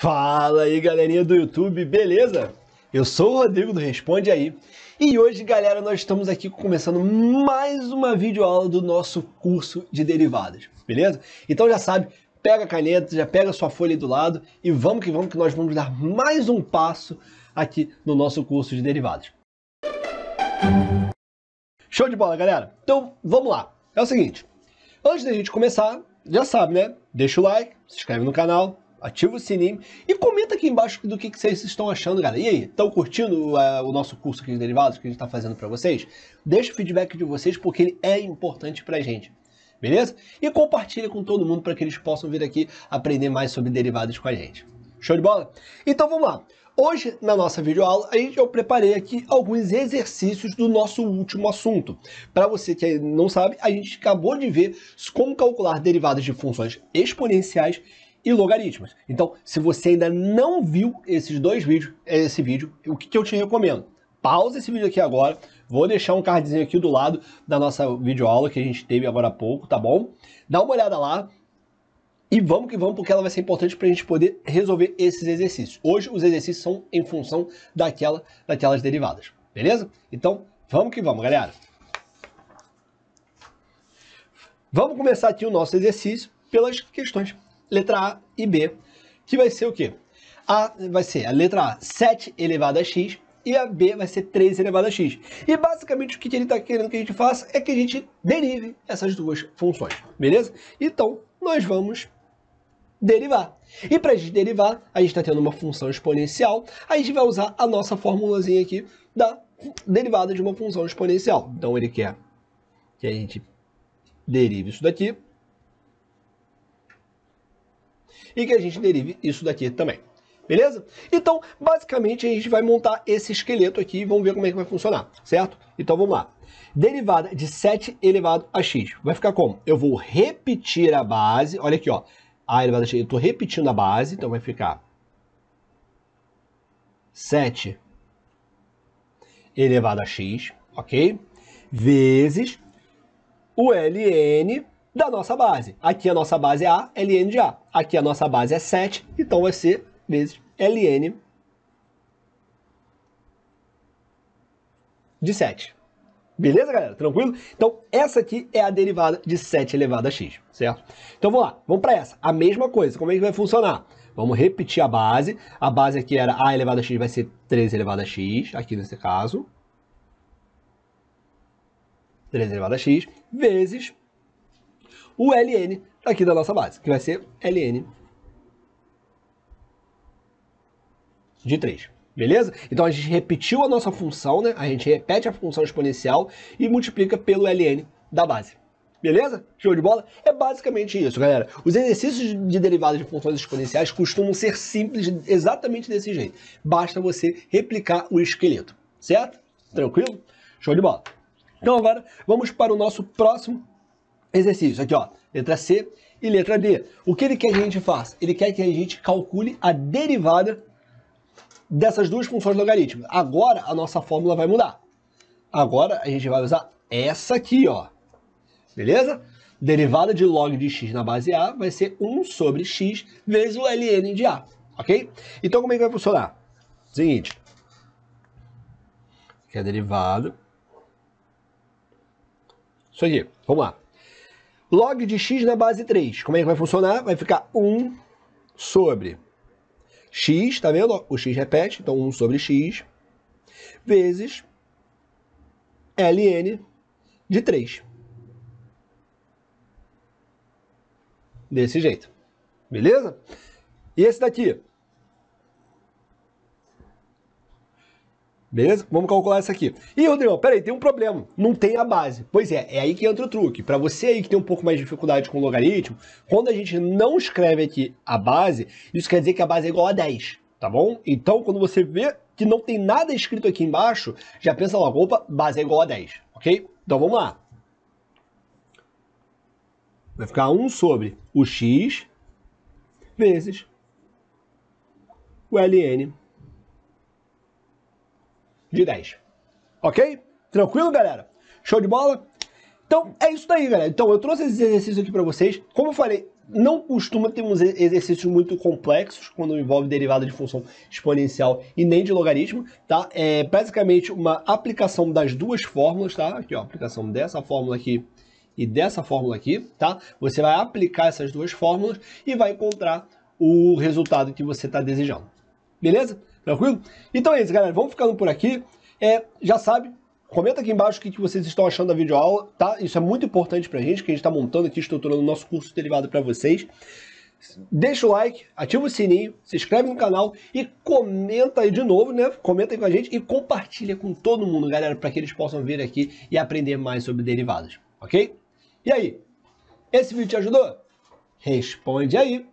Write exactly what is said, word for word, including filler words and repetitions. Fala aí, galerinha do YouTube, beleza? Eu sou o Rodrigo do Responde Aí e hoje, galera, nós estamos aqui começando mais uma videoaula do nosso curso de derivadas, beleza? Então já sabe, pega a caneta, já pega a sua folha aí do lado e vamos que vamos que nós vamos dar mais um passo aqui no nosso curso de derivadas. Show de bola, galera! Então vamos lá, é o seguinte, antes da gente começar, já sabe, né? Deixa o like, se inscreve no canal, ativa o sininho e comenta aqui embaixo do que, que vocês estão achando, galera. E aí, estão curtindo uh, o nosso curso aqui de derivados que a gente está fazendo para vocês? Deixa o feedback de vocês porque ele é importante para a gente, beleza? E compartilha com todo mundo para que eles possam vir aqui aprender mais sobre derivados com a gente. Show de bola? Então vamos lá. Hoje, na nossa videoaula, a gente, eu preparei aqui alguns exercícios do nosso último assunto. Para você que não sabe, a gente acabou de ver como calcular derivadas de funções exponenciais e logaritmos. Então, se você ainda não viu esses dois vídeos, esse vídeo, o que, que eu te recomendo? Pausa esse vídeo aqui agora, vou deixar um cardzinho aqui do lado da nossa videoaula que a gente teve agora há pouco, tá bom? Dá uma olhada lá e vamos que vamos, porque ela vai ser importante para a gente poder resolver esses exercícios. Hoje, os exercícios são em função daquela, daquelas derivadas, beleza? Então, vamos que vamos, galera! Vamos começar aqui o nosso exercício pelas questões letra A e B, que vai ser o quê? A vai ser a letra A, sete elevado a x, e a B vai ser três elevado a x. E basicamente o que ele está querendo que a gente faça é que a gente derive essas duas funções, beleza? Então, nós vamos derivar. E para a gente derivar, a gente está tendo uma função exponencial, a gente vai usar a nossa formulazinha aqui da derivada de uma função exponencial. Então, ele quer que a gente derive isso daqui, e que a gente derive isso daqui também, beleza? Então, basicamente, a gente vai montar esse esqueleto aqui e vamos ver como é que vai funcionar, certo? Então, vamos lá. Derivada de sete elevado a x. Vai ficar como? Eu vou repetir a base, olha aqui, ó. A elevado a x, eu estou repetindo a base, então vai ficar sete elevado a x, ok? Vezes o ln da nossa base. Aqui a nossa base é A, ln de A. Aqui a nossa base é sete, então vai ser vezes ln de sete. Beleza, galera? Tranquilo? Então, essa aqui é a derivada de sete elevado a x, certo? Então, vamos lá. Vamos para essa. A mesma coisa. Como é que vai funcionar? Vamos repetir a base. A base aqui era A elevado a x, vai ser três elevado a x, aqui nesse caso. três elevado a x, vezes o ln aqui da nossa base, que vai ser ln de três, beleza? Então, a gente repetiu a nossa função, né? A gente repete a função exponencial e multiplica pelo ln da base, beleza? Show de bola? É basicamente isso, galera. Os exercícios de derivadas de funções exponenciais costumam ser simples exatamente desse jeito. Basta você replicar o esqueleto, certo? Tranquilo? Show de bola. Então, agora, vamos para o nosso próximo exercício aqui, ó, letra C e letra D. O que ele quer que a gente faça? Ele quer que a gente calcule a derivada dessas duas funções logarítmicas. Agora a nossa fórmula vai mudar. Agora a gente vai usar essa aqui, ó. Beleza? Derivada de log de x na base A vai ser um sobre x vezes o ln de A, ok? Então como é que vai funcionar? Seguinte. Que é derivada. Isso aqui. Vamos lá. Log de x na base três, como é que vai funcionar? Vai ficar um sobre x, tá vendo? O x repete, então um sobre x, vezes ln de três. Desse jeito, beleza? E esse daqui? Beleza? Vamos calcular essa aqui. Ih, Rodrigo, peraí, tem um problema. Não tem a base. Pois é, é aí que entra o truque. Para você aí que tem um pouco mais de dificuldade com o logaritmo, quando a gente não escreve aqui a base, isso quer dizer que a base é igual a dez, tá bom? Então, quando você vê que não tem nada escrito aqui embaixo, já pensa logo, opa, base é igual a dez, ok? Então, vamos lá. Vai ficar um sobre o x vezes o ln de dez. Ok? Tranquilo, galera? Show de bola? Então, é isso daí, galera. Então, eu trouxe esses exercícios aqui para vocês. Como eu falei, não costuma ter uns exercícios muito complexos quando envolve derivada de função exponencial e nem de logaritmo, tá? É basicamente uma aplicação das duas fórmulas, tá? Aqui, ó, aplicação dessa fórmula aqui e dessa fórmula aqui, tá? Você vai aplicar essas duas fórmulas e vai encontrar o resultado que você está desejando. Beleza? Tranquilo? Então é isso, galera. Vamos ficando por aqui. É, já sabe, comenta aqui embaixo o que vocês estão achando da videoaula, tá? Isso é muito importante pra gente, que a gente tá montando aqui, estruturando o nosso curso derivado pra vocês. Deixa o like, ativa o sininho, se inscreve no canal e comenta aí de novo, né? Comenta aí com a gente e compartilha com todo mundo, galera, para que eles possam vir aqui e aprender mais sobre derivadas, ok? E aí, esse vídeo te ajudou? Responde aí!